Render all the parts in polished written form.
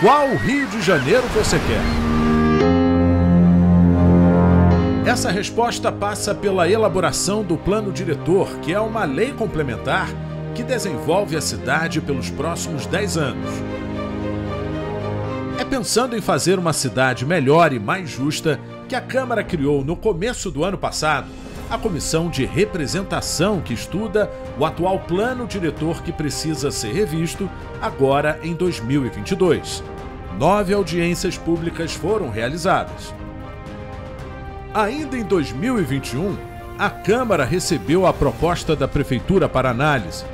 Qual Rio de Janeiro você quer? Essa resposta passa pela elaboração do Plano Diretor, que é uma lei complementar que desenvolve a cidade pelos próximos 10 anos. É pensando em fazer uma cidade melhor e mais justa que a Câmara criou no começo do ano passado a comissão de representação que estuda o atual plano diretor, que precisa ser revisto agora em 2022. 9 audiências públicas foram realizadas. Ainda em 2021, a Câmara recebeu a proposta da Prefeitura para análise.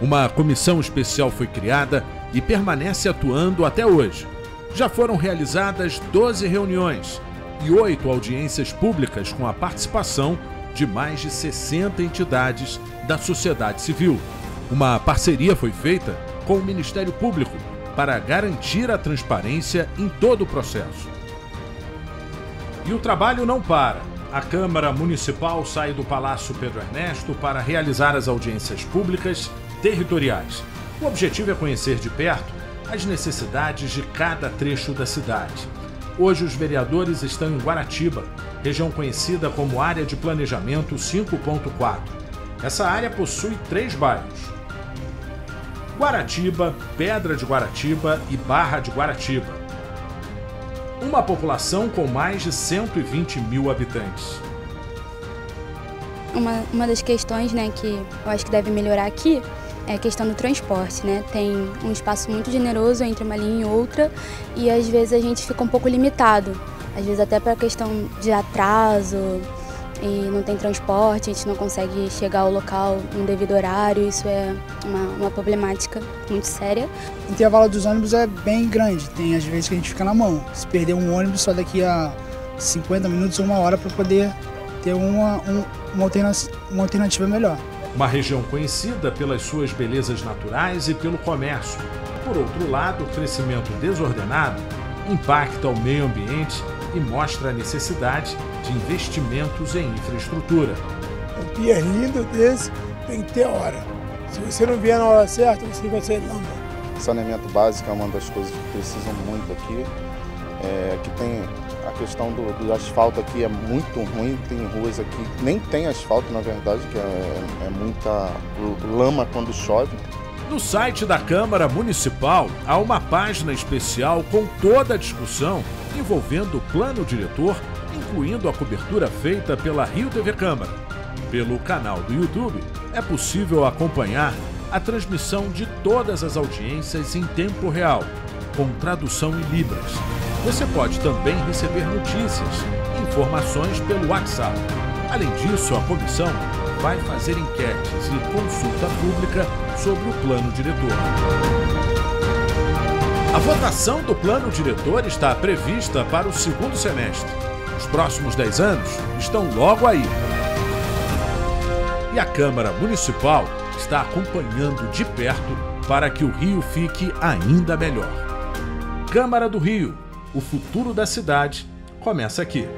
Uma comissão especial foi criada e permanece atuando até hoje. Já foram realizadas 12 reuniões e 8 audiências públicas com a participação de mais de 60 entidades da sociedade civil. Uma parceria foi feita com o Ministério Público para garantir a transparência em todo o processo. E o trabalho não para. A Câmara Municipal sai do Palácio Pedro Ernesto para realizar as audiências públicas territoriais. O objetivo é conhecer de perto as necessidades de cada trecho da cidade. Hoje os vereadores estão em Guaratiba, região conhecida como Área de Planejamento 5.4. Essa área possui 3 bairros: Guaratiba, Pedra de Guaratiba e Barra de Guaratiba. Uma população com mais de 120 mil habitantes. Uma das questões, que eu acho que deve melhorar aqui é a questão do transporte, Tem um espaço muito generoso entre uma linha e outra e às vezes a gente fica um pouco limitado. Às vezes até para a questão de atraso e não tem transporte, a gente não consegue chegar ao local no devido horário. Isso é uma problemática muito séria. O intervalo dos ônibus é bem grande, tem às vezes que a gente fica na mão. Se perder um ônibus só daqui a 50 minutos ou 1 hora para poder ter uma alternativa melhor. Uma região conhecida pelas suas belezas naturais e pelo comércio. Por outro lado, o crescimento desordenado impacta o meio ambiente e mostra a necessidade de investimentos em infraestrutura. Um pier lindo desse tem que ter hora. Se você não vier na hora certa, você vai sair lá. O saneamento básico é uma das coisas que precisam muito aqui. Aqui tem a questão do asfalto, aqui é muito ruim, tem ruas aqui que nem tem asfalto, na verdade, que é muita lama quando chove. No site da Câmara Municipal há uma página especial com toda a discussão envolvendo o Plano Diretor, incluindo a cobertura feita pela Rio TV Câmara. Pelo canal do YouTube é possível acompanhar a transmissão de todas as audiências em tempo real, com tradução em libras. Você pode também receber notícias e informações pelo WhatsApp. Além disso, a comissão vai fazer enquetes e consulta pública sobre o Plano Diretor. A votação do Plano Diretor está prevista para o 2º semestre. Os próximos 10 anos estão logo aí. E a Câmara Municipal está acompanhando de perto para que o Rio fique ainda melhor. Câmara do Rio, o futuro da cidade começa aqui.